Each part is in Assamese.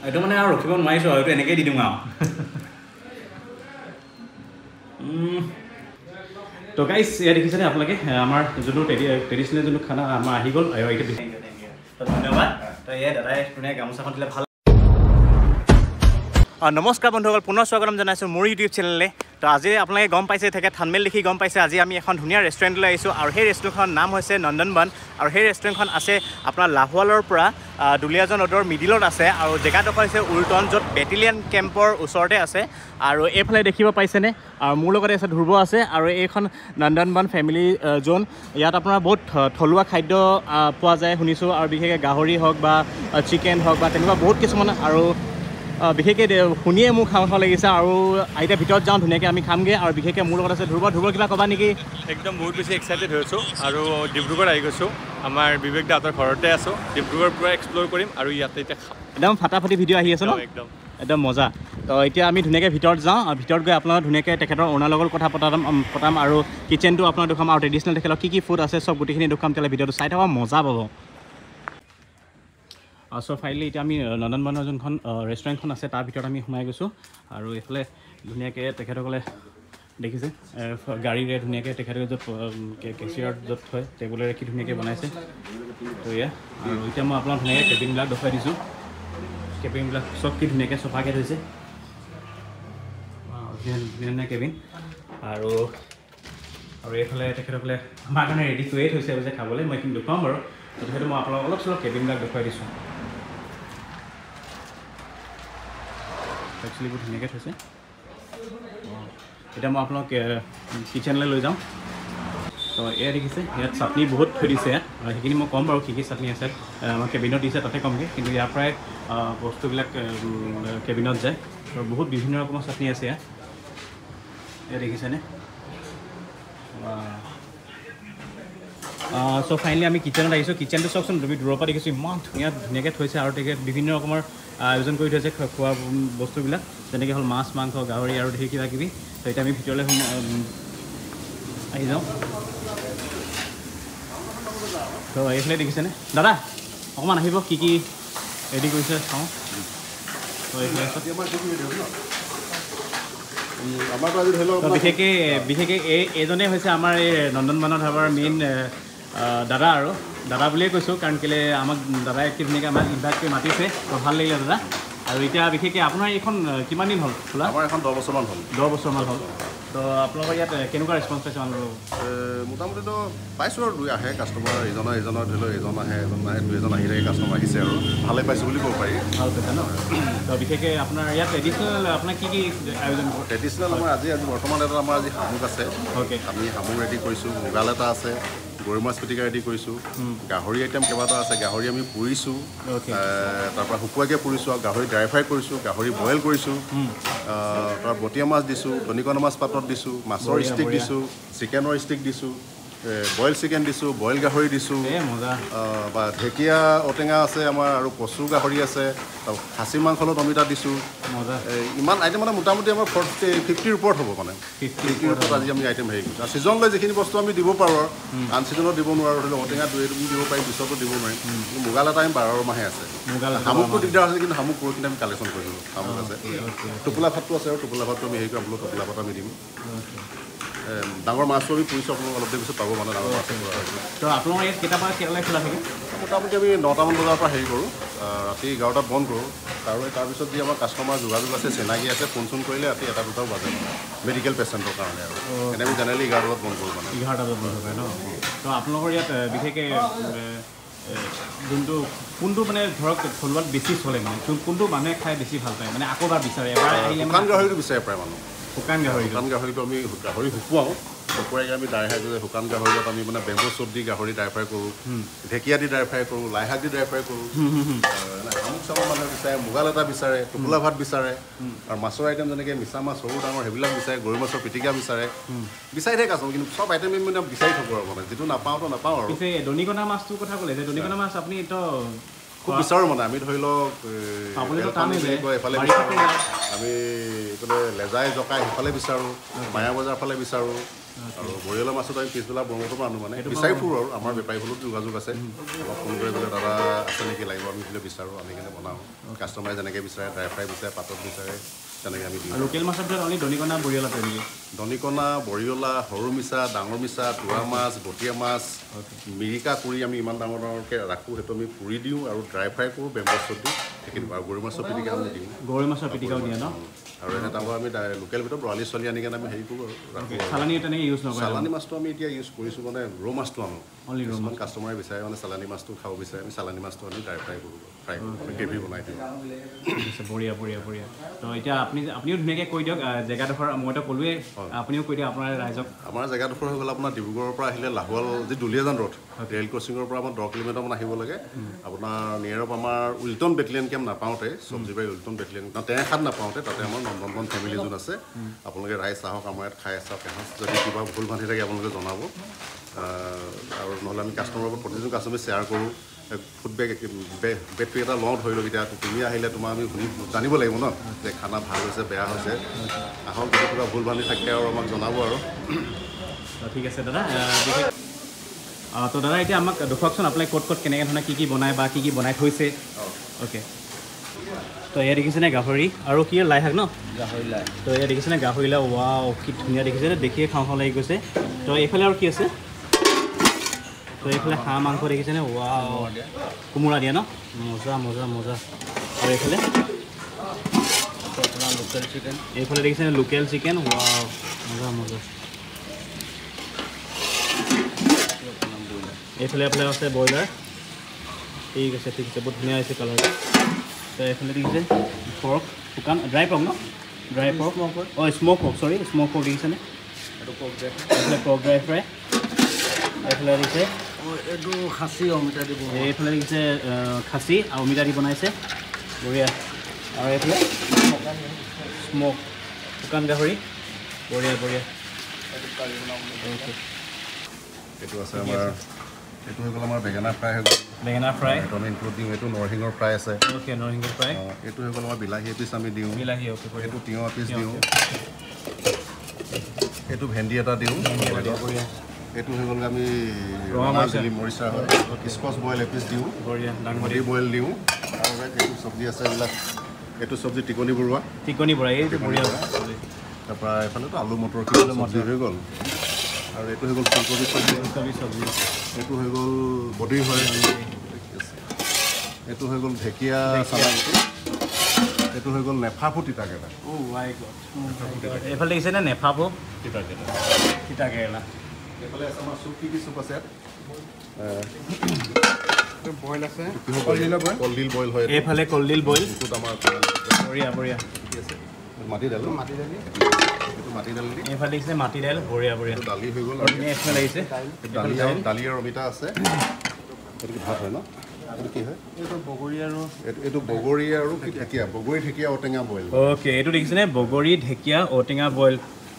Itu mana ya, Rocky pun main soal itu enaknya di dungau. So guys, ya di kisahnya apa lagi? Amar jenu tradisional jenu khana amar ahigol ayo itu. Terima kasih. নমস্কাৰ বন্ধুসকল, পুনৰ স্বাগতম জনাইছো মোৰ ইউটিউব চেনেললে। তো আজি আপোনালোকে গম পাইছে থাকে থাম্বনেইল দেখি গম পাইছে আজি আমি এখন ধুনীয়া ৰেষ্টুৰেণ্টলৈ আহিছো আৰু সেই ৰেষ্টুৰেণ্টখনৰ নাম হৈছে নন্দনবন আৰু সেই ৰেষ্টুৰেণ্টখন আছে আপোনাৰ লাহোৱালৰ পৰা দুলিয়াজন ৰোডৰ মিডিলত আছে আৰু জেগাডোখৰ হৈছে উল্টন য'ত বেটেলিয়ান কেম্পৰ ওচৰতে আছে আৰু এইফালে দেখিব পাইছেনে আৰু মোৰ লগত আছে ধ্ৰুব আছে আৰু এইখন নন্দনবন ফেমিলি জোন। ইয়াত আপোনাৰ বহুত থলুৱা খাদ্য পোৱা যায় শুনিছো আৰু বিশেষকৈ গাহৰি হওক বা চিকেন হওক বা তেনেকুৱা বহুত কিছুমান আৰু বিশেষকৈ শুনিয়ে মোৰ খাওঁ খাওঁ লাগিছে আৰু এতিয়া ভিতৰত যাওঁ ধুনীয়াকৈ আমি খামগৈ আৰু বিশেষকৈ মোৰ লগত আছে ধ্ৰুব কিবা ক'বা নেকি? একদম বহুত বেছি এক্সাইটেড হৈছো আৰু ডিব্ৰুগড় আহি গৈছো, আমাৰ বিবেক দাহঁতৰ ঘৰতে আছো, ডিব্ৰুগড় পুৰা এক্সপ্ল'ৰ কৰিম আৰু ইয়াতে এতিয়া একদম ফাটাফাটি ভিডিঅ' আহি আছে ন, একদম একদম মজা। তো এতিয়া আমি ধুনীয়াকৈ ভিতৰত যাওঁ আৰু ভিতৰত গৈ আপোনালোক ধুনীয়াকৈ তেখেতৰ ওনাৰ লগত কথা পতাম আৰু কিটচেনটো আপোনাক দেখাম আৰু ট্ৰেডিশ্যনেল তেখেতৰ কি কি ফুড আছে চব গোটেইখিনি দেখাম, তেতিয়াহ'লে ভিডিঅ'টো চাই থাকক, মজা পাব। সো ফাইনেলি এতিয়া আমি নন্দনবনৰ যোনখন ৰেষ্টুৰেণ্টখন আছে তাৰ ভিতৰত আমি সোমাই গৈছোঁ আৰু এইফালে ধুনীয়াকৈ তেখেতসকলে দেখিছে গাড়ীৰে ধুনীয়াকৈ তেখেতসকলে য'ত কেচিয়াৰত য'ত থয় টেবুলে ৰাখি ধুনীয়াকৈ বনাইছে। তো এয়া আৰু এতিয়া মই আপোনাক ধুনীয়াকৈ কেবিনবিলাক দেখুৱাই দিছোঁ, কেবিনবিলাক চব কি ধুনীয়াকৈ চফাকৈ থৈছে, ধুনীয়া ধুনীয়া কেবিন আৰু আৰু এইফালে তেখেতসকলে আমাৰ কাৰণে ৰেডি কৰিয়ে থৈছে যে খাবলৈ, মই এইখিনি দেখুৱাম বাৰু। তো তেখেতে মই আপোনাক অলপ চলপ কেবিনবিলাক দেখুৱাই দিছোঁ, একচুৱেলিবোৰ ধুনীয়াকৈ থৈছে। এতিয়া মই আপোনাক কিটচেনলৈ লৈ যাওঁ। তো এয়া দেখিছে ইয়াত চাটনি বহুত থৈ দিছে, ইয়াত সেইখিনি মই ক'ম বাৰু কি কি চাটনি আছে, আমাৰ কেবিনত দিছে তাতে ক'মগৈ, কিন্তু ইয়াৰ পৰাই বস্তুবিলাক কেবিনত যায়। তো বহুত বিভিন্ন ৰকমৰ চাটনি আছে ইয়াত, এয়া দেখিছেনে। সো ফাইনেলি আমি কিটচেনত আহিছোঁ, কিটচেনটো চাওকচোন তুমি দূৰৰ পৰা দেখিছোঁ ইমান ধুনীয়া ধুনীয়াকৈ থৈছে আৰু তেখেত বিভিন্ন ৰকমৰ আয়োজন কৰি থৈছে খোৱা বস্তুবিলাক, যেনেকৈ হ'ল মাছ মাংস গাহৰি আৰু ধেৰ কিবা কিবি। তো এতিয়া আমি ভিতৰলৈ আহি যাওঁ। তো এইফালে দেখিছেনে দাদা অকণমান আহিব কি কি ৰেডি কৰিছে চাওঁ। বিশেষকৈ বিশেষকৈ এইজনেই হৈছে আমাৰ এই নন্দনবনৰ ধাবাৰ মেইন দাদা আৰু দাদা বুলিয়ে কৈছোঁ, কাৰণ কেলৈ আমাক দাদাই ধুনীয়াকৈ আমাক ইনভাইট কৰি মাতিছে, তো ভাল লাগিলে দাদা। আৰু এতিয়া বিশেষকৈ আপোনাৰ এইখন কিমান দিন হ'ল খোলা? আমাৰ এখন 10 বছৰমান হ'ল। 10 বছৰমান হ'ল। তো আপোনালোকৰ ইয়াত কেনেকুৱা ৰেছপঞ্চ পাইছে মানুহবোৰ? মোটামুটিতো পাইছোঁ আৰু দুই আহে কাষ্টমাৰ, ইজনৰ ধৰি লওক এজন আহে, এজন আহে, দুজন আহি থাকে কাষ্টমাৰ আহিছে আৰু ভালেই পাইছোঁ বুলি ক'ব পাৰি। ভাল পাইছে ন। তো বিশেষকৈ আপোনাৰ ইয়াত ট্ৰেডিশ্যনেল আপোনাৰ কি কি আয়োজন? ট্ৰেডিশ্যনেল আমাৰ আজি বৰ্তমান এটা আমাৰ আজি শামুক আছে, আমি শামুক ৰেডি কৰিছোঁ, মুগাল এটা আছে, গৰৈ মাছ পিটিকা ৰেডি কৰিছোঁ, গাহৰি আইটেম কেইবাটাও আছে, গাহৰি আমি পুৰিছোঁ, তাৰপৰা শুকুৱাকৈ পুৰিছোঁ আৰু গাহৰি ড্ৰাই ফ্ৰাই কৰিছোঁ, গাহৰি বইল কৰিছোঁ, তাৰ বটীয়া মাছ দিছোঁ, দনিকণা মাছ পাতত দিছোঁ, মাছৰ ষ্টিক দিছোঁ, চিকেনৰ ষ্টিক দিছোঁ, বইল চিকেন দিছোঁ, বইল গাহৰি দিছোঁ, বা ঢেকীয়া ঔটেঙা আছে আমাৰ আৰু কচু গাহৰি আছে, আৰু খাচী মাংস লগত অমিতা দিছোঁ। ইমান আইটেম মানে মোটামুটি আমাৰ 50-50 ওপৰত হ'ব, মানে 50-50 ওপৰত আজি আমি আইটেম হেৰি কৰিছোঁ। ছিজনলৈ যিখিনি বস্তু আমি দিব পাৰোঁ আৰু আন ছিজনত দিব নোৱাৰোঁ, ধৰি লওক ঔটেঙা দুই দিব পাৰিম, পিছতো দিব নোৱাৰিম। মুগাল এটা আমি 12 মাহে আছে, শামুকটো দিগদাৰ হৈছে, কিন্তু শামুক পৰখিনি আমি কালেকশ্যন কৰিলোঁ, শামুক আছে, টোপোলা ভাতটো আছে আৰু টোপোলা ভাতটো আমি হেৰি কৰিম, বোলো টোপোলা ভাত আমি দিম, ডাঙৰ মাছটো আমি পুৰিছোঁ, আপোনালোকে অলপ দেৰি পিছত পাব মানে ডাঙৰ মাছ। তো আপোনালোকৰ ইয়াত কেইটাৰ পৰা কেইটালৈ খোলা থাকে? মোটামুটি আমি 9টামান বজাৰ পৰা হেৰি কৰোঁ, ৰাতি 11টাত বন্ধ কৰোঁ, তাৰপিছত যি আমাৰ কাষ্টমাৰ যোগাযোগ আছে, চিনাকি আছে, ফোন চোন কৰিলে ৰাতি 1-2টাও বাজে মেডিকেল পেচেণ্টৰ কাৰণে আৰু এনেকৈ আমি জেনেৰেলি 11টাত বন্ধ কৰোঁ, মানে 11টাত বন্ধ কৰে ন। তো আপোনালোকৰ ইয়াত বিশেষকৈ কোনটো মানে ধৰক থলুৱাত বেছি চলে, মানে কোনটো মানুহে খাই বেছি ভাল পায়, মানে আকৌ এবাৰ বিচাৰে, এবাৰ আহিলে শুকান গাহৰিটো বিচাৰে প্ৰায় মানুহ। শুকান গাহৰিটো আমি গাহৰি শুকুৱাওঁ, শুকুৱাই আমি ড্ৰাই ফ্ৰাই কৰোঁ, শুকান গাহৰিত আমি মানে বেম্বু চুট দি গাহৰি ড্ৰাই ফ্ৰাই কৰোঁ, ঢেকীয়া দি ড্ৰাই ফ্ৰাই কৰোঁ, লাইশাক দি ড্ৰাই ফ্ৰাই কৰোঁ, শামুক চামুক মানুহে বিচাৰে, মুগাল এটা বিচাৰে, টোপোলা ভাত বিচাৰে, আৰু মাছৰ আইটেম যেনেকৈ মিছা মাছ সৰু ডাঙৰ সেইবিলাক বিচাৰে, গৰৈ মাছৰ পিটিকা বিচাৰি থাকে আচলতে, কিন্তু চব আইটেম আমি মানে বিচাৰি থাকোঁ আৰু মানে যিটো নাপাওঁতো নাপাওঁ আৰু। দনিকণা মাছটোৰ কথা ক'লে যে দনিকণা মাছ আপুনি খুব বিচাৰো মানে আমি ধৰি লওক আপুনিটো টানি যায় এফালে আমি কোনে লেজাই জকাই এফালে বিচাৰো মায়া বজাৰ ফালে বিচাৰো আৰু বৰিয়লা মাছত আমি পিছবেলা বৰমটো আনো মানে বিচাৰি ফুৰ আৰু আমাৰ বেপাৰী হলো যোগাযোগ আছে ফোন কৰি বলে দাদা আছে নেকি লাগিব আমি ফিলে বিচাৰো আমি কেনে বনাও কাস্টমাৰ যেনেকৈ বিচাৰে ড্ৰাই ফ্ৰাই বিচাৰে পাতত বিচাৰে তেনেকৈ আমি দিওঁ লোকেল মাছত আমি দনিকনা বৰিয়লা কৰি দনিকনা বৰিয়লা হৰু মিছা ডাঙৰ মিছা তুৰা মাছ বটিয়া মাছ মিৰিকা কৰি আমি ইমান ডাঙৰকে ৰাখো হেতু আমি পুৰি দিওঁ আৰু ড্ৰাই ফ্ৰাই কৰো বেম্বছত দি তেকিন আৰু গৰৈ মাছৰ পিটিকা আমি দিওঁ গৰৈ মাছৰ পিটিকাও দিয়া ন আৰু এটা তাবা আমি লোকেল ভিতৰত বৰালি চলি আনি কেনে আমি হেৰি কৰো ৰাখো চালানি এটা নেকি ইউজ নকৰো চালানি মাছটো আমি এতিয়া ইউজ কৰিছো মানে ৰ' মাছটো আনো অনলি ৰ' মাছ কাস্টমাৰে বিচাৰে মানে চালানি মাছটো খাব বিচাৰে আমি চালানি মাছটো আনি ড্ৰাই ফ্ৰাই কৰো ফ্ৰাই কৰি কেভি বনাই দিওঁ বৰিয়া বৰিয়া বৰিয়া তো এতিয়া আপুনি আপুনিও ধুনীয়াকৈ কৈ দিয়ক জেগাডোখৰ মইতো ক'লোৱে আপুনিও কৈ দিয়ক আপোনাৰ ৰাইজক আমাৰ জেগাডোখৰ হৈ গ'ল আপোনাৰ ডিব্ৰুগড়ৰ পৰা আহিলে লাহোৱাল যে দুলিয়াজান ৰোড ৰেল ক্ৰছিঙৰ পৰা আমাৰ 10 কিলোমিটাৰ মান আহিব লাগে আপোনাৰ নিয়াৰ অপ আমাৰ উল্টন বেটেলিয়ান কেম্প নাপাওঁতে সবজিবাৰী উল্টন বেটেলিয়ান তেহাত নাপাওঁতে তাতে আমাৰ নন্দনবন ফেমিলি জোন আছে আপোনালোকে ৰাইজ চাহক আমাৰ ইয়াত খাই চাওক এহাজ যদি কিবা ভুল ভাঁহি থাকে আপোনালোকে জনাব আৰু নহ'লে আমি কাষ্টমাৰৰ লগত প্ৰতিজন কাষ্টমাৰে শ্বেয়াৰ কৰোঁ ফুডবেক বেটটো এটা লওঁ ধৰি লওক এতিয়া তুমি আহিলে তোমাৰ আমি শুনি জানিব লাগিব ন যে খানা ভাল হৈছে বেয়া হৈছে আহক যদি কিবা ভুল ভাঁহি থাকে আৰু আমাক জনাব আৰু ঠিক আছে দাদা তো দাদা এতিয়া আমাক দেখুৱাকচোন আপোনাক ক'ত ক'ত কেনেকৈ ধৰণে কি কি বনায় বা কি কি বনাই থৈছে অ'কে তো এয়া দেখিছেনে গাহৰি আৰু কি লাই শাক ন গাহৰি লাই তো এয়া দেখিছেনে গাহৰি লাই ৱাও কি ধুনীয়া দেখিছেনে দেখিয়ে খাওঁ খাওঁ লাগি গৈছে তো এইফালে আৰু কি আছে তো এইফালে হাঁহ মাংস দেখিছেনে ৱাও কোমোৰা দিয়া ন মজা মজা মজা আৰু এইফালে লোকেল চিকেন এইফালে দেখিছেনে লোকেল চিকেন ৱাও মজা মজা এইফালে এইফালে আছে ব্ৰইলাৰ ঠিক আছে বহুত ধুনীয়া হৈছে কালাৰটো তো এইফালে দেখিছে পৰ্ক শুকান ড্ৰাই পৰ্ক ন ড্ৰাই পৰ্ক অঁ স্ম'ক পৰ্ক চৰি স্ম'ক পৰ্ক দেখিছেনে এইটো পৰ্ক ড্ৰাই এইফালে পৰ্ক ড্ৰাই ফ্ৰাই এইফালে দেখিছে এইটো খাচী অমিতা দি বনাইছে এইফালে দেখিছে খাচী আৰু অমিতা দি বনাইছে বঢ়িয়া আৰু এইফালে স্ম'ক শুকান গাহৰি বঢ়িয়া বঢ়িয়া এইটো আছে আমাৰ এইটো হৈ গ'ল আমাৰ বেঙেনা ফ্ৰাই হৈ গ'ল বেঙেনা ফ্ৰাই এইটো আমি ইনক্লুড দিওঁ এইটো নৰসিংহৰ ফ্ৰাই আছে অ'কে নৰসিংহৰ ফ্ৰাই এইটো হৈ গ'ল আমাৰ বিলাহী এপিচ আমি দিওঁ বিলাহী অ'কে এইটো তিঁয়হ এপিচ দিওঁ এইটো ভেন্দি এটা দিওঁ এইটো হৈ গ'ল আমি ৰঙামাৰি মৰিচা হয় স্কচ বইল এপিচ দিওঁ ডাঙৰি বইল দিওঁ আৰু এইটো চব্জি আছে এইবিলাক এইটো চব্জি টিকনি বৰুৱা এইটো বঢ়িয়া তাৰপৰা এইফালেতো আলু মটৰ কিলো মটৰ হৈ গ'ল আৰু এইটো হৈ গ'ল ফুলকবি চব্জি এইটো হৈ গ'ল বডি হয় এইটো হৈ গ'ল ঢেকীয়া চালানী এইটো হৈ গ'ল নেফাফু তিতাকেৰেলা এইফালে দেখিছেনে নেফাফু তিতাকেৰেলা তিতাকেৰেলা এইফালে আছে আমাৰ চুপ কি কি চুপ আছে বইল আছে কলডিল বইল হয় এইফালে কলডিল বইল আমাৰ বঢ়িয়া বঢ়িয়া কি আছে মাটি দালি এইফালে লাগিছে মাটি দাইল বঢ়িয়া বঢ়িয়া দালি হৈ গ'ল এইফালে লাগিছে দালি আৰু অমিতা আছে এইটো ভাত হয় ন এইটো কি হয় এইটো বগৰী আৰু এইটো বগৰী আৰু ঢেকীয়া বগৰী ঢেকীয়া ঔটেঙা বইল অ'কে এইটো দেখিছেনে বগৰী ঢেকীয়া ঔটেঙা বইল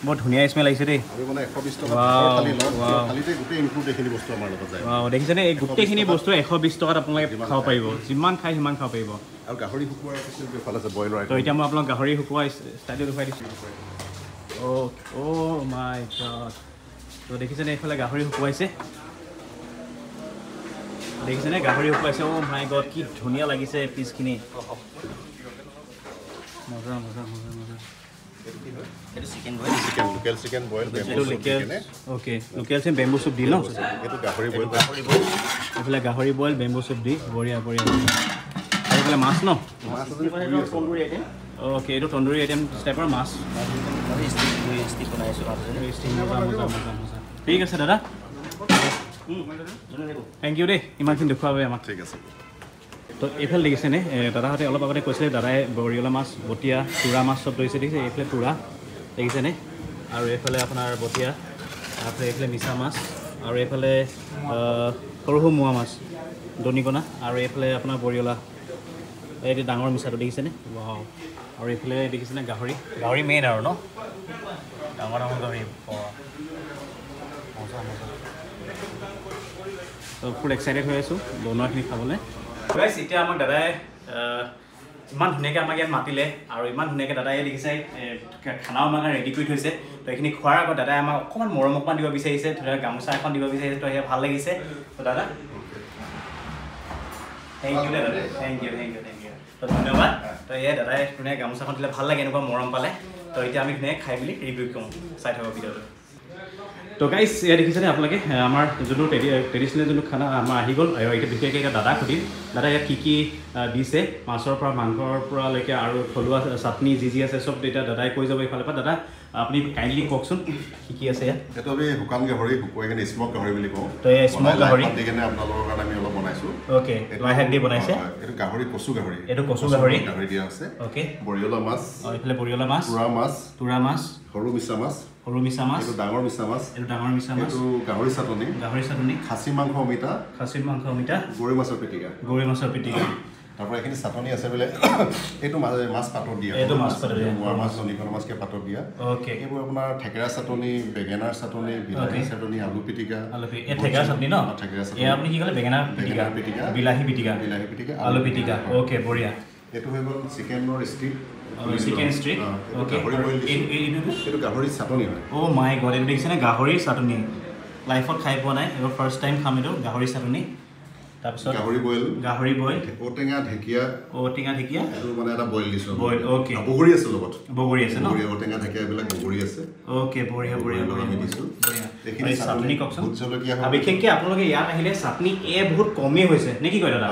বৰ ধুনীয়া স্মেল আহিছে দেই আমি মানে 120 টকা খালি লওঁ খালিতে গোটেই ইনক্লুড এইখিনি বস্তু আমাৰ লগত যায় ৱাও দেখিছেনে এই গোটেইখিনি বস্তু 120 টকাত আপোনালোকে খাব পাৰিব যিমান খাই সিমান খাব পাৰিব আৰু গাহৰি শুকুৱাৰ পিছত ভাল আছে বইল ৰাইট তো এতিয়া মই আপোনাক গাহৰি শুকুৱাৰ ষ্টাইল দেখুৱাই দিছোঁ অ' অ' মাই গড তো দেখিছেনে এইফালে গাহৰি শুকুৱাইছে দেখিছেনে গাহৰি শুকুৱাইছে অ' মাই গড কি ধুনীয়া লাগিছে পিচখিনি মজা মজা মজা মজা এইটো chicken boil local chicken boil bamboo চুপ অ'কে লোকেল চিকেন বেম্বু চুপ দি ন এইটো গাহৰি বইল এইফালে গাহৰি বইল বেম্বু চুপ দি বঢ়িয়া বঢ়িয়া এইফালে মাছ ন মাছ তন্দুৰী আইটেম অ'কে এইটো তন্দুৰী আইটেম টাইপৰ মাছ ঠিক আছে দাদা থেংক ইউ দেই ইমানখিনি দেখুৱাব আমাক ঠিক আছে তো এইফালে দেখিছেনে দাদাহঁতে অলপ আগতে কৈছিলে দাদাই বৰিয়লা মাছ বটিয়া তুৰা মাছ চব ধৰিছে দেখিছে এইফালে তুৰা দেখিছেনে আৰু এইফালে আপোনাৰ বটিয়া তাৰফালে এইফালে মিছা মাছ আৰু এইফালে সৰু সৰু মোৱা মাছ দনিকণা আৰু এইফালে আপোনাৰ বৰিয়লা এইটো ডাঙৰ মিছাটো দেখিছেনে ৱাও আৰু এইফালে দেখিছেনে গাহৰি গাহৰি মেইন আৰু ন ডাঙৰ ডাঙৰ গাহৰি ফুল এক্সাইটেড হৈ আছোঁ বনোৱাখিনি খাবলৈ guys, itu amat dadai iman dhuniyakai amak iyat matile aru iman dhuniyakai dadai likhise khana amak ready kori thoise to ekhini khoar agot dadai amak okoman morom okoman diba bicharise to gamucha ekhon diba bicharise to he bhal lagise to dada thank you dada, thank you to dhonyobad to e dadai dhuniyakai gamucha ekhon dile bhal lage enukwa morom pale to eta ami dhuniyakai khai bili review koru sai thaba video to तो गाइस ये देखिसने आपलगे आमार जुनु ट्रेडिशनल जुनु खाना आमा आही गल आयो एटा बिके के दादा खुदिन दादा या की दिसे मासर पुरा मांगर पुरा लेके आरो फलुआ चटनी जिजी আছে सब डेटा दादाय কই যাব ইফালে পা দাদা আপনি কাইন্ডলি কোকসুন কি আছে ইয়া এটো আমি হুকাম গহৰি হুকোই গনে স্মক গহৰি বুলি কও তো এই স্মক গহৰি দেখানে আপোনালোকৰ কাৰণে আমি অলপ বনাইছো ओके মই হেডি বনাইছে এটো গহৰি কচু গহৰি এটো কচু গহৰি গহৰি দিয়া আছে ओके বৰিয়লা মাছ আৰু ইফালে বৰিয়লা মাছ তুৰা মাছ হৰু মিছা মাছ Horo misa mas, itu dangor misa mas, gahori satoni, khasi mangho omita, goreng masor pitika, tapi ini satoni asal beli, itu mas pato dia, buah mas satoni kalau mas ke pato dia, oke, ibu punya thekera satoni, begenar satoni, bilahi satoni, alu pitika, thekera satoni no, ya apni kalo begenar pitika, bilahi pitika, alu pitika, oke, boria, itu hebat chicken or steak. Chicken street, oke. Itu gahori satoni. Oh my god, ini dikisahnya gahori satoni. Life-ot khai poa nai, itu first time kham itu gahori satoni. Tapasot gahori boil. Otenga dhekia. Itu mana ada boil diso. Boil, oke. Bogori ase logot. Otenga dhekia bila bogori ase. Oke, boria. Lekin satoni option. Abi kheke apnaloge yat ahile satoni e bahut komi hoise. Ne ki koi dada?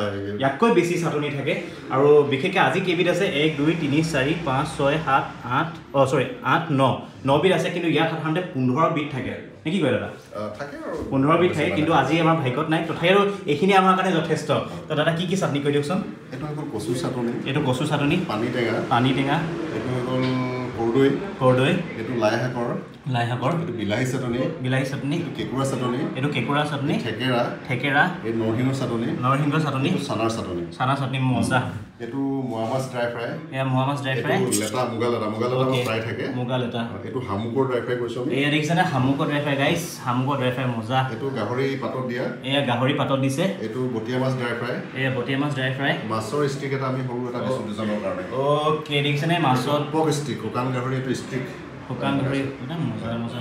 Yakkoi beshi satoni thake aru bikheke aji kebid ase 1 2 3 4 5 6 7 8 oh sorry 8 9 9 bid ase kintu yat satanante 15 bid thake. Ne ki koi dada? Thake aru 15 bid thake kintu aji amar bhaikot nai tothai aru ekhini amar kane jothesto. To dada ki ki satoni koi diokson? Eto kosu satoni pani tenga Kordoi, itu lai hakor, itu bilahi satoni, itu kekura satoni, thekera, itu norhingo satoni, itu sanar satoni, mosa, itu muhamas dry fry, itu mugala leta, okay. Fry thake, itu hamukor dry fry koisom, eya dekhisa na hamukor dry fry guys, mosa, itu gahori patot dia, eya gahori patot dise, itu botia mas dry fry, masor stick eta ami horu eta disu disanar karone, okay dekhisa na masor pork stick Gahori itu stick, bukan gahori, udah masa.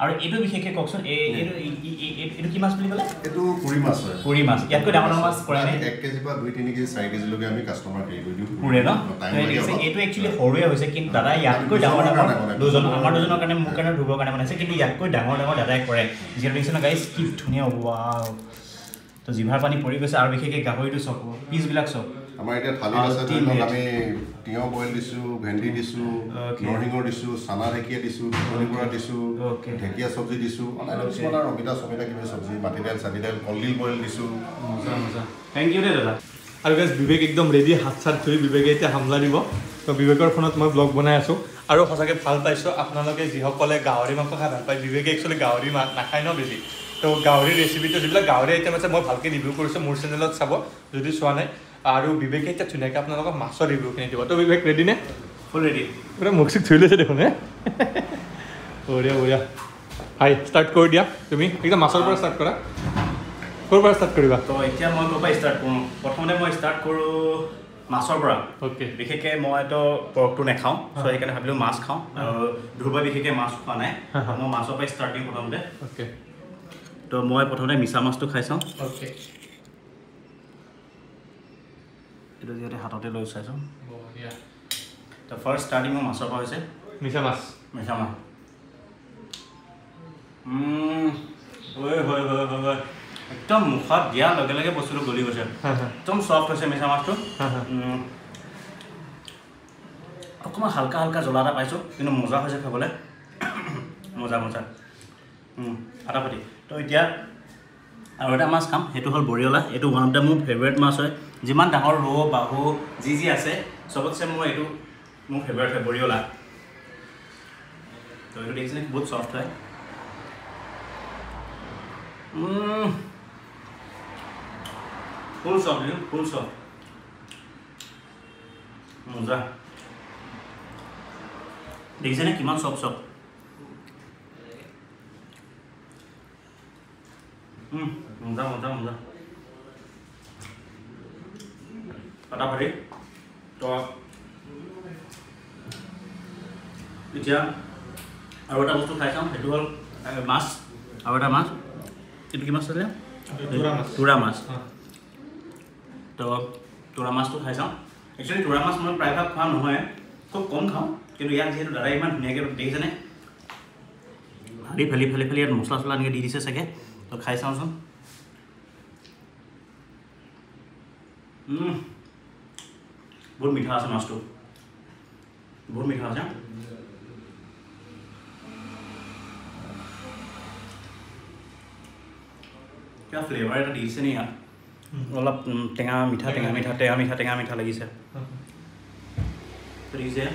Aru itu bikheke kokson, itu ki mas beli kala? Itu kuri mas. Yatko dangor mas kora ne? 1 kg ba 2 3 kg 4 kg loge ami customer ke diu. Pure na? Itu actually horue hoise kintu dada yatko dangor dujon amar dujoner karone muk karone dhubor karone banaise kintu yatko dangor dadai kore. Jero dikisona guys ki dhunia wow. To jibhar pani pori goise aru bikheke gahori tu sokho. Piece bilak sokho. Amar eta thali ase to ami tiyo boil disu, bhendi disu, norhingo disu, sana rekia disu, koripura disu, dhekia sabji disu, ana dismana robita sobita kibe sabji, matidal sadidal kolil boil disu. Moza. Thank you dada. Aru guys Vivek ekdom ready hatsar thori Vivek eta hamla nibo. To Vivekor phonot moi vlog banai asu. Aru khosake phal paiso apnaloke jihokole gahori mako kha bhal pai Vivek actually gahori mak nakhai no besi. To gahori recipe to jibla gahori item ase moi bhalke review korisu mur channelot sabo jodi swa nai. Aru Vivek eta chuneka apnaloka masor review kini dibo to Vivek ready ne full ready pura muksik thule se dekhone oria hai start kor dia tumi ekdom masor pura start kora korba start koriba to etia moi kopa start koru prothome moi start koru masor pura okay bikheke moi to pork tu ne khao so ekane habilo mas khao aru dhuba bikheke mas khao nai moi masor pa starting korom de okay to moi prothome misa mas tu khaisao okay Itu dia hatote loi saison. Oh dia. The first starting mo masor pa hoise. Misa mas. Oi. Ekdom mukhar dia lage bostulo goli goise. Ekdom soft hoise misa mas to. Okoma halka jola ra paiso, kintu moja hoise khobole. Moja. Atapati. To etia আৰু এটা মাছ খাম হেতু হল বৰিয়লা এটো ওয়ান অফ দা মোৰ ফেভাৰিট মাছ হয় যিমান ডাঙৰ ৰৌ বাহু জিজি আছে সবতছে মই এটো মোৰ ফেভাৰিট হয় বৰিয়লা তো এটো দেখিছনে বহুত সফট হয় ফুল সফট মজা দেখিছনে কিমান সফট फटाफट तो इतना और एक बस्तु खाई चाम हेतु हल माछ और एक माछ इतु कि माछ आछिल तुरा माछ तो तुरा माछ तो खाई चाम एक्चुअली तुरा माछ मन प्राय भाग खा नहय खूब कम खाओ किन्तु यार जेहेतु दादा इमान धुनियाके देखिछेने हाडी फेली फेली फेली यार मसला ससला निके दि दिसे सके तो खाई चामचोन बहुत मीठा आसे माछटो बहुत मीठा आसे क्या फ्लेवर এটা দিছে নি ইয়াত অলপ টেঙা মিঠা লাগিছে ফ্রিজে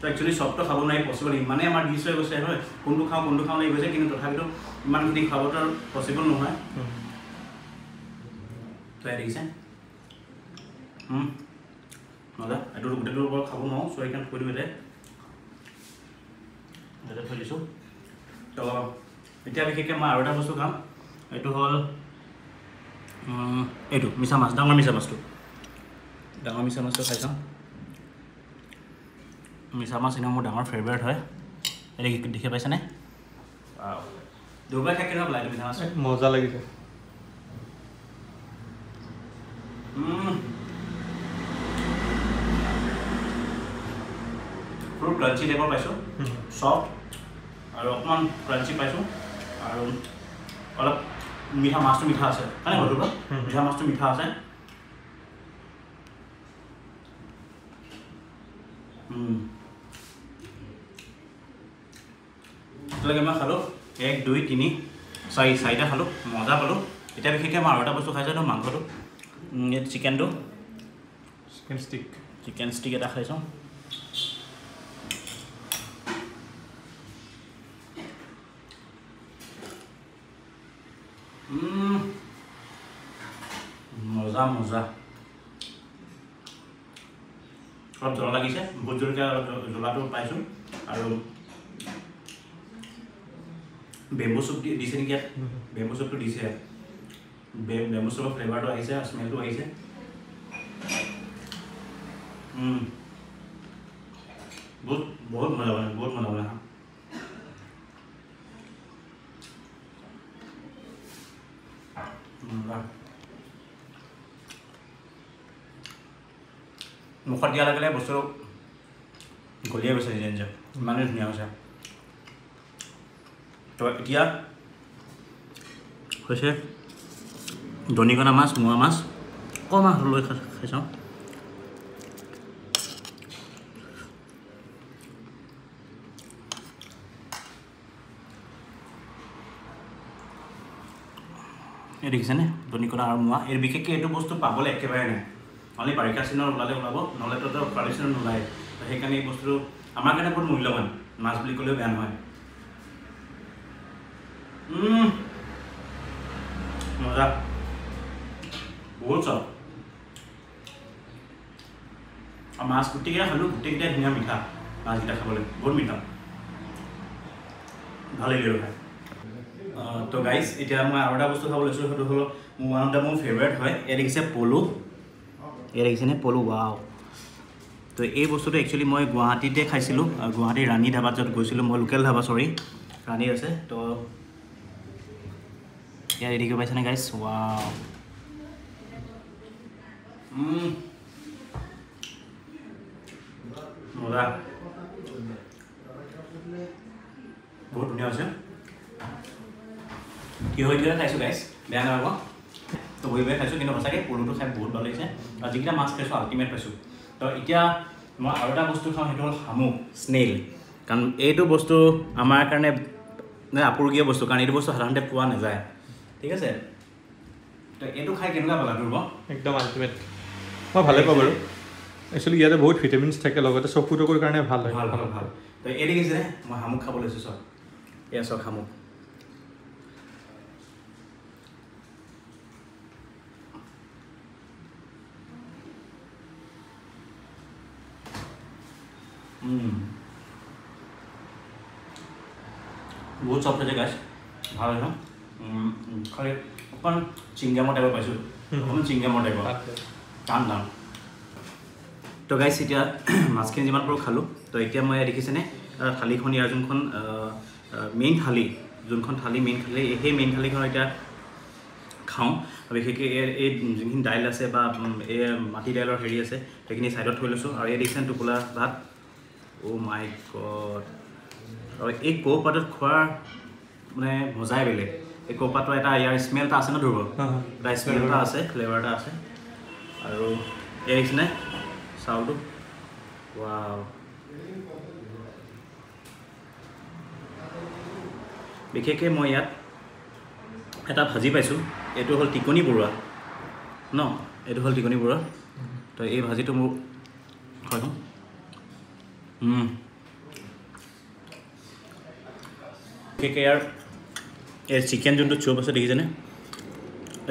তো একচুয়ালি সবটা খাব নাই পসিবল মানে আমাৰ ডিছ হৈ গৈছে হয় কোনটো খাও নাই গৈছে কিন্তু তথাপিতো ইমানখিনি খাবতৰ পসিবল নহয় तैयारी से मतलब एडोर गुटे गुटे पर खाबो न सो एकन कोरि बेले दादा फलिसो तो इटा बिखेके मा आरोटा बसु खाम एटु हल एटु मिसा मास खाइसा मिसा मास इना मोर डांगर फेवरेट होय एले देखे पाइसा ने वाओ दुबा खाके न लाइट मिसा मास मजा लागिसे फ्रूट क्रांची टाइपर पाइसो सॉफ्ट और अकमान क्रांची पाइसो और अलग मीठा आसे है ना बटुबा मीठा आसे लगे मैं खालो 1 2 3 4 खालो मजा पालो इतना बिखेके मैं और बस्तु खाइसा तो मांगो ये चिकन दो चिकन स्टिक এটা খাইছো মজা অলপ জ্বলা লাগিছে বহুত জলকা জ্বলাটো পাইছো আৰু বেম্বু চুপটো দিছে बेम मसला फ्लेवर तो आइसे स्मेल तो आइसे बहुत मजा बना हां मुखर दिया लगले बसो गोलिया बसे जंजा माने दुनिया होसा तो किया होसे দনিকনা মাছ মুৱা মাছ কমা লৈ খাইছো এ দেখিছে নে দনিকনা আৰু মুৱা এৰ বিকেকে এটো বস্তু পাবলে একেবাৰে নাই অলি বাৰিষা চিনৰ ওলাব নলে তো পালিছন নোলাই সেইকাৰণে এই বস্তু আমাৰ কাৰণে বহুত মূল্যৱান মাছ বুলি ক'লেও বেয়া নহয় মজা बोलचा आ मास कुटी के हलु कुटी के धनिया मीठा मास गिटा खाबले बहुत मीठा ভালে গেল ভাই তো গাইস এটা মই আরডা বস্তু খাবলে লৈছো হটো হলো ওয়ান দা মোৰ ফেভারিট হয় এ দেখিছে পলু ওয়াও তো এই বস্তুটো একচুয়ালি মই গুৱাহাটীতে খাইছিলো গুৱাহাটী ৰাণী ধাবাত যত গৈছিলো মই লোকেল ধাবা সৰি ৰাণী আছে তো ইয়া এদিকে পাইছানে গাইস ওয়াও मजा बहुत बढ़िया है कि होय गया खाइसो गाइस बेया ना हो तो होय बे खाइसो किनो बसाके पोलु तो खाइ बहुत ভাল লাগিছে আর যেটা মাছ খাইছো আল্টিমেট পাইছো তো ইটা মই আরটা বস্তু খাও হেটো হামু স্নেল কারণ এইটো বস্তু আমাৰ কাৰণে না আপুৰগীয় বস্তু কাৰণ এইটো বস্তু সাধাৰণতে পোৱা নাযায় ঠিক আছে তো এইটো খাই কেনেকুৱা পালা দুৰব একদম আল্টিমেট মই ভালে পাবো एक्चुअली ইয়াতে বহুত ভিটামিনস থাকে লগতে চকুটোৰ কাৰণে ভাল তো এৰি গেছে নে মই হামুক খাব লৈছো সব এয়া সব হামুক বহুত সফট আছে গাইস ভাল ন খালি অকন চিংগামো টাইপ পাইছো অকন চিংগামো টাইপ টান ডাউন তো গাইস এটা মাছখিনি যিমান পৰ খালো তো এটা মই দেখিছেনে থালিখন ইয়াৰ যোনখন মেইন থালি এই মেইন থালিখন এটা খাও আৰু একে এই যোনখিনি ডাইল আছে বা এই মাটি ডাইলৰ হেৰি আছে সেইখিনি সাইডত থৈ লৈছো আৰু এই দেখিছেন টুকুলা ভাত ও মাই গড আৰু এই কোপাটত খোৱা মানে মজাই বেলেগ এই কোপাটো এটা ইয়াৰ স্মেল এটা আছে ন ধৰব এটা স্মেল এটা আছে ফ্লেভাৰ এটা আছে আৰু এই দেখিছেনে Saldo, wow, BKK mau ya, kita haji paisu, itu hal tikoni pura, no, itu hal tikoni pura, tapi ini haji itu mau, kau BKK ya, chicken junto coba sedikit aja nih,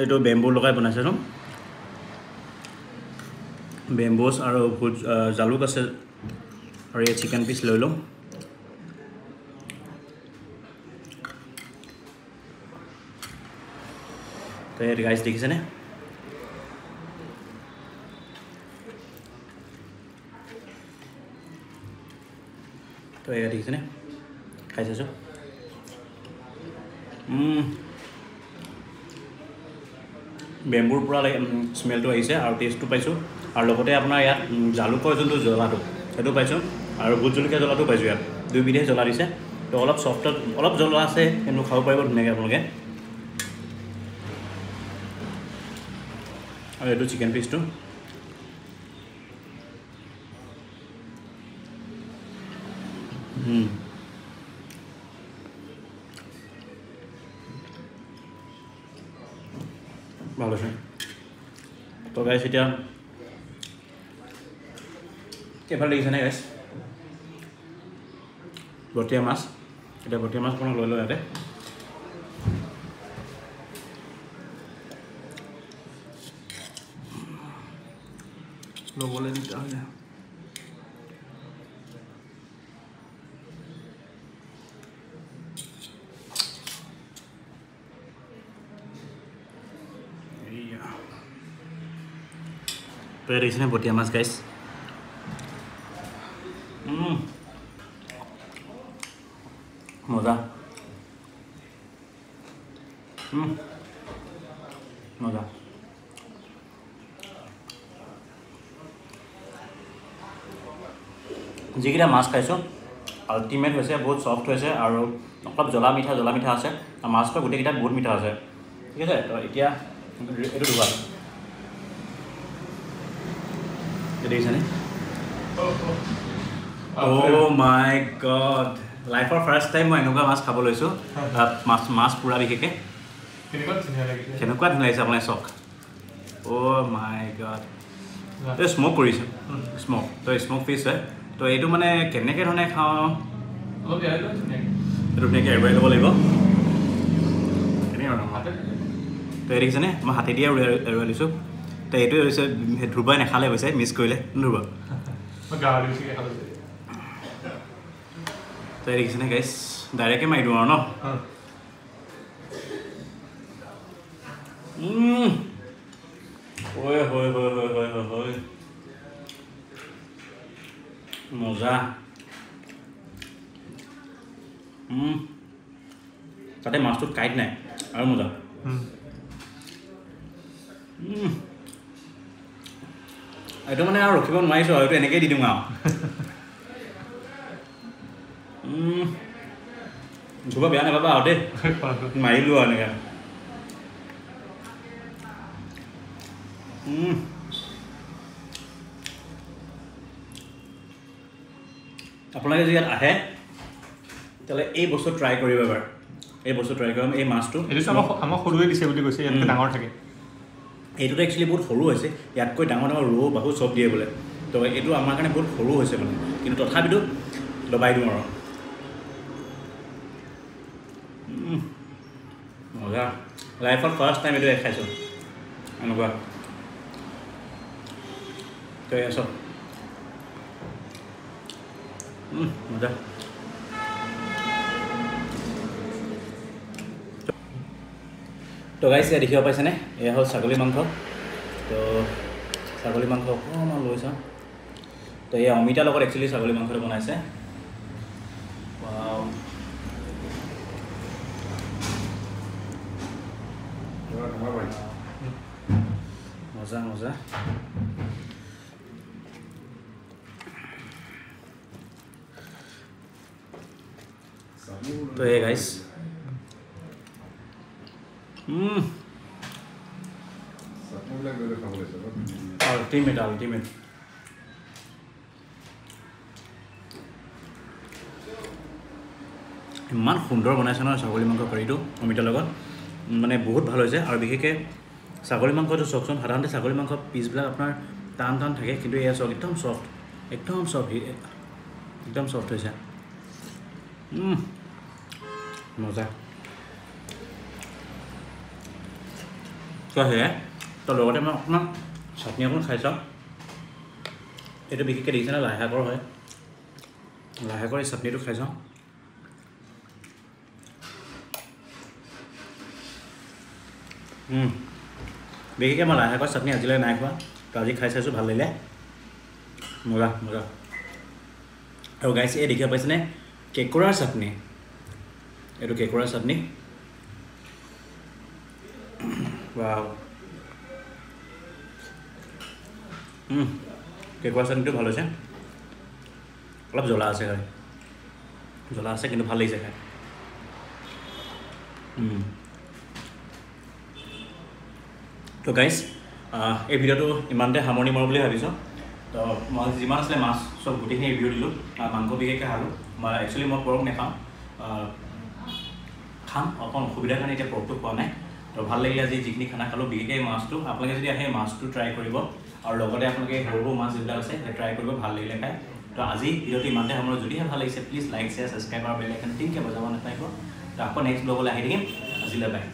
itu bambu lokai punya sih Bambos atau jaluk asal, atau chicken piece lolo. Kayak guys, dikisahnya. Kayak dikisahnya. Kayak sesuatu. Bambur pura lagi smell tuh aja, atau taste tuh paisu. Ar logote apna ya jalukor jonto jolado edu paisu ar bujulika jolado paisu ya dui bidhe jola dise to olop soft olop jola ase enu khau paribo dunege apnage ar edu chicken piece to bhalo ase to guys eta Kepala lagi sana guys, botia mas pulang lolo ada. Lo boleh nikah ya. Iya. Dari sana botia mas guys. Moga. Jikira mas kaiso, ultimate hoise bahut soft hoise aru alop jola mitha ase, mas to gote kita bahut mitha ase. Thik ase, to etia etu duba. Jadi sane. Oh my god. Life for first time moi enuka mas khabo loisu. Mas pura bikeke. Kenapa nilai sama sok? Oh my god. Itu smoke kori sih, smoke. Itu smoke fish ya. Itu mana kenapa orang kau? Oh biar itu punya. Itu punya kayak available itu. Ini orang mana? Itu erik sana, mah hati dia udah available itu. Tapi itu harusnya Ruba nih kalah biasa miss kau le, Ruba. Makanya harusnya kalah. Itu erik sana guys, directnya main dua orang. Woi. Moza. Tadi masuk kait nih. Ayo moza. Itu mana harus kita main soal itu enaknya di dengau. Coba biar nih bapak deh. Main luar nih kan. আপোনালোকে যদি আহে তেলে এই বস্তু ট্রাই কৰিব এবাৰ এই বস্তু ট্ৰাই কৰিম এই মাছটো এটো আমাৰ সৰুৱে দিছে বুলি কৈছে ইয়াতকৈ ডাঙৰ থাকে এটো একচুয়ালি বহুত সৰু হৈছে ইয়াতকৈ ডাঙৰ ৰৌ বাহু সব দিয়ে বলে তো এটো আমাৰ কাৰণে বহুত সৰু হৈছে মানে কিন্তু তথাপিতো লবাই দিম আৰু মজা লাইফৰ ফার্স্ট টাইম এটো খাইছো অনুবা Kayak so, udah. Tuh guys ya dikira apa sih nih? Ya harus sakali mangkok. Tuh ছাগলী মাংস অকমান লৈছো তো এই অমিতা লগত একচুয়ালি ছাগলী মাংস বনাইছে ওয়াও এবাৰ ধৰা ভাই মজা মজা তো এই গাইস ultimate ইমান সুন্দর বনাইছে না ছাগলী মাংস কারিটো অমিতা লগত মানে বহুত ভাল হইছে আর বিশেষকে ছাগলী মাংসটো সকচন সাধাৰণতে ছাগলী মাংস পিস ব্লা আপোনাৰ টান টান থাকে কিন্তু এয়া সক একদম সফট হইছে মজা কহে তো লগতে মই অকমান চাটনি অকন খাইছো এটো বিকিকে দিছে না লাইহাকৰ হয় লাইহাকৰ চাটনিটো খাইছো বিকিকে মই লাইহাকৰ চাটনি আজিলে নাই খোৱা তো আজি খাইছাছো ভাল লাগিলে মজা মজা আৰু গাইস এ দেখিয়া পাইছনে কেকোৰাৰ চাটনি এটো কেকোৰাৰ চাটনি wow কেকোৰাৰ চাটনিটো ভাল হৈছে অলপ জ্বলা আছে কিন্তু ভাল লাগিছে খাই তো গাইস এই ভিডিওটো ইমানতে হামনি মাৰ বুলি ভাবিছো তো মই যিমান আছে মাছ সব গুটিখিনি ভিডিও দিলো আৰু মাংস বিকেকে হালো মই একচুয়ালি মই পৰক নেখাম খাম অকন অসুবিধাৰ কাৰণে এটা পৰকটো পোৱা নাই তো ভাল লাগিলে আজি জিকনি খানা খালো বিকেকে মাছটো আপোনালোকে যদি আহে মাছটো ট্রাই কৰিব আৰু লগতে আপোনালোকে হৰবো মাছ যেটা আছে ট্ৰাই কৰিব ভাল লাগিলে খাই তো আজি ভিডিওটো ইমানতে হামনি যদি ভাল লাগিছে প্লিজ লাইক শেয়ার সাবস্ক্রাইব আৰু বেল আইকন টিং কে বজাব নাপাইব তো আকৌ নেক্সট ব্লগলৈ আহি থাকিম আজিলৈ বাই